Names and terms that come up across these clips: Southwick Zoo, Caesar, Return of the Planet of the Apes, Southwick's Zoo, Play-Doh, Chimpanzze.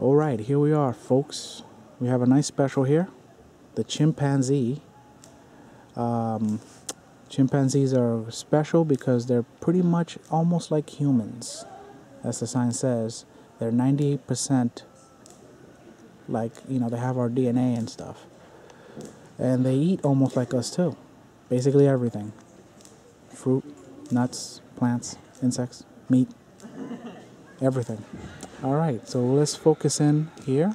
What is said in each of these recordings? Alright, here we are, folks. We have a nice special here. The chimpanzee. Chimpanzees are special because they're pretty much almost like humans. As the sign says, they're 98% like, you know, they have our DNA and stuff. And they eat almost like us too. Basically everything. Fruit, nuts, plants, insects, meat, everything. Alright, so let's focus in here.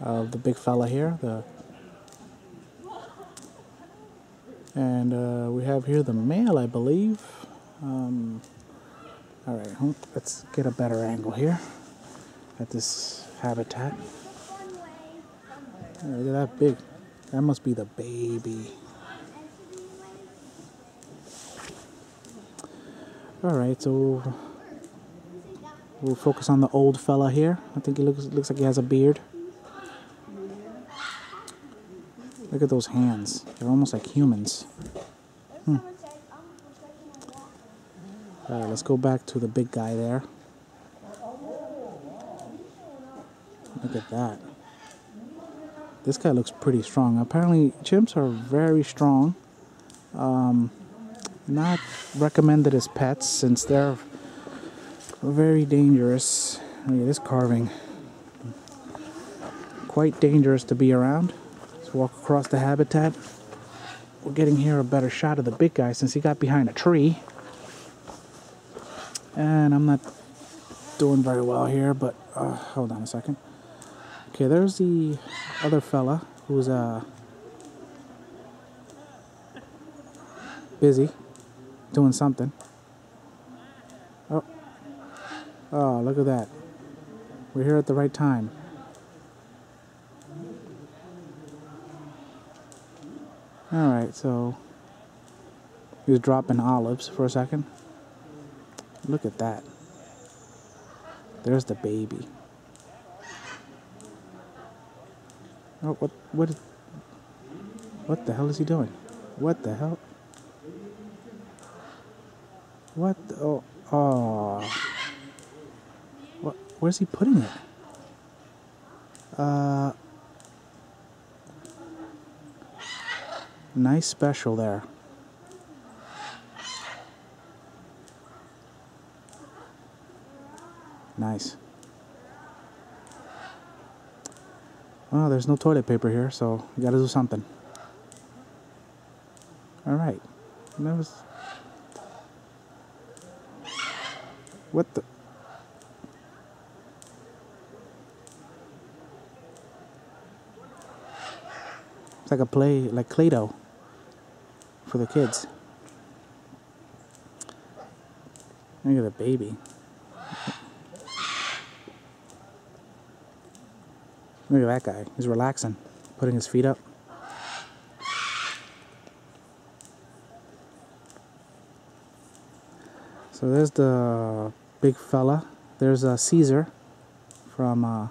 The big fella here. And we have here the male, I believe. Alright, let's get a better angle here at this habitat. Oh, look at that big. That must be the baby. Alright, so we'll focus on the old fella here. I think he looks like he has a beard. Look at those hands. They're almost like humans. Alright, let's go back to the big guy there. Look at that. This guy looks pretty strong. Apparently, chimps are very strong. Not recommended as pets since they're very dangerous. Look at this carving. Quite dangerous to be around. Let's walk across the habitat. We're getting here a better shot of the big guy since he got behind a tree. And I'm not doing very well here, but hold on a second. Okay, there's the other fella who's busy doing something. Oh, look at that. We're here at the right time. Alright, so he was dropping olives for a second. Look at that. There's the baby. Oh, what the hell is he doing? What the hell? What the, oh. What, where's he putting it? Nice special there. Nice. Well, there's no toilet paper here, so you gotta do something. Alright. That was... What the... It's like a play, like Play-Doh for the kids. Look at the baby. Look at that guy. He's relaxing, putting his feet up. So there's the big fella. There's Caesar from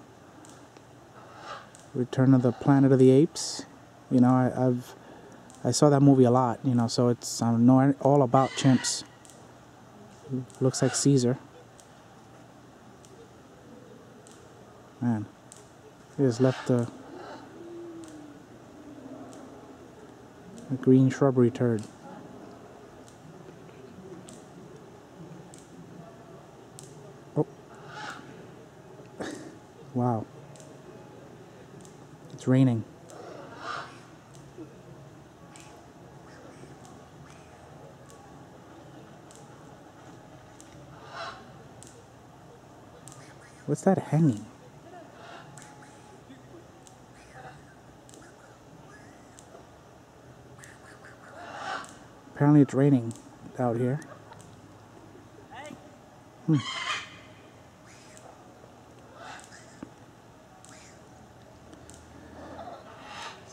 Return of the Planet of the Apes. You know, I saw that movie a lot. You know, so it's I know all about chimps. Looks like Caesar. Man. He just left the green shrubbery turd. Oh. Wow. It's raining. What's that hanging? Apparently it's raining out here.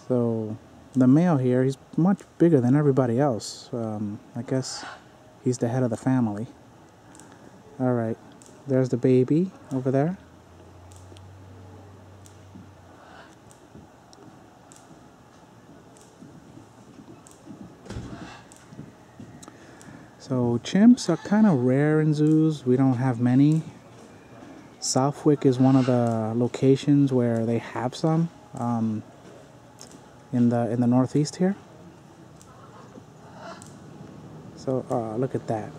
So the male here, he's much bigger than everybody else. I guess he's the head of the family. Alright, there's the baby over there. So chimps are kind of rare in zoos. We don't have many. Southwick is one of the locations where they have some in the northeast here. So look at that.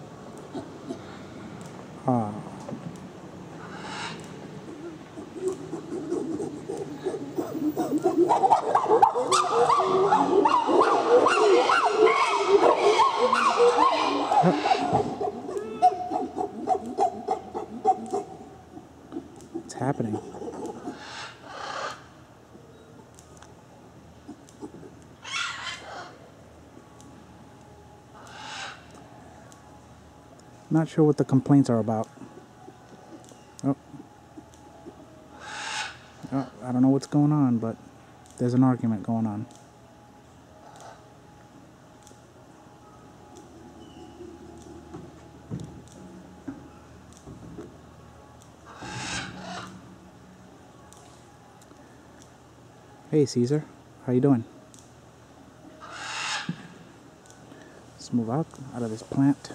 What's happening? Not sure what the complaints are about. Oh, I don't know what's going on, but there's an argument going on. Hey Caesar, how you doing? Let's move out of this plant.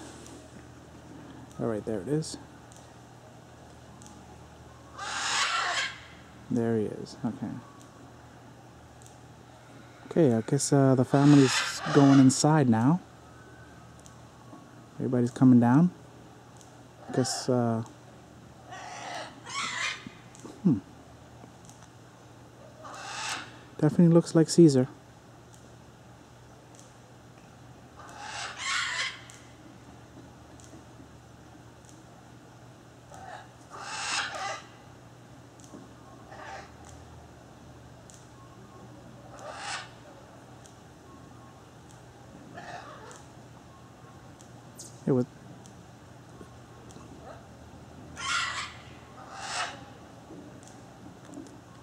Alright, there it is. There he is, okay. Okay, I guess the family's going inside now. Everybody's coming down. I guess, definitely looks like Caesar. Hey, what?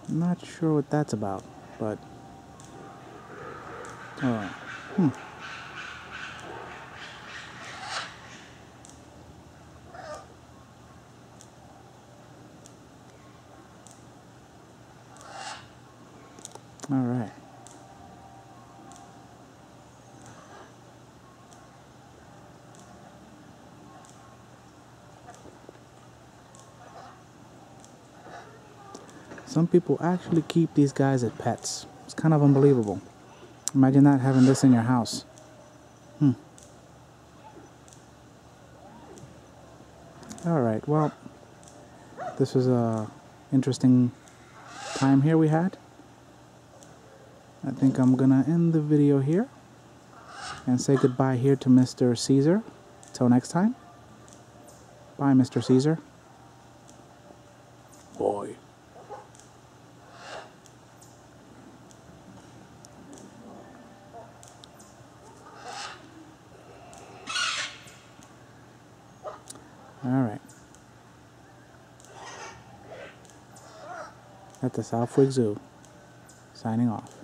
I'm not sure what that's about. But, all right. Some people actually keep these guys as pets. It's kind of unbelievable. Imagine not having this in your house. Alright, well, this was a interesting time here we had. I think I'm gonna end the video here and say goodbye here to Mr. Caesar. Till next time. Bye, Mr. Caesar. Boy. Alright. At the Southwick Zoo. Signing off.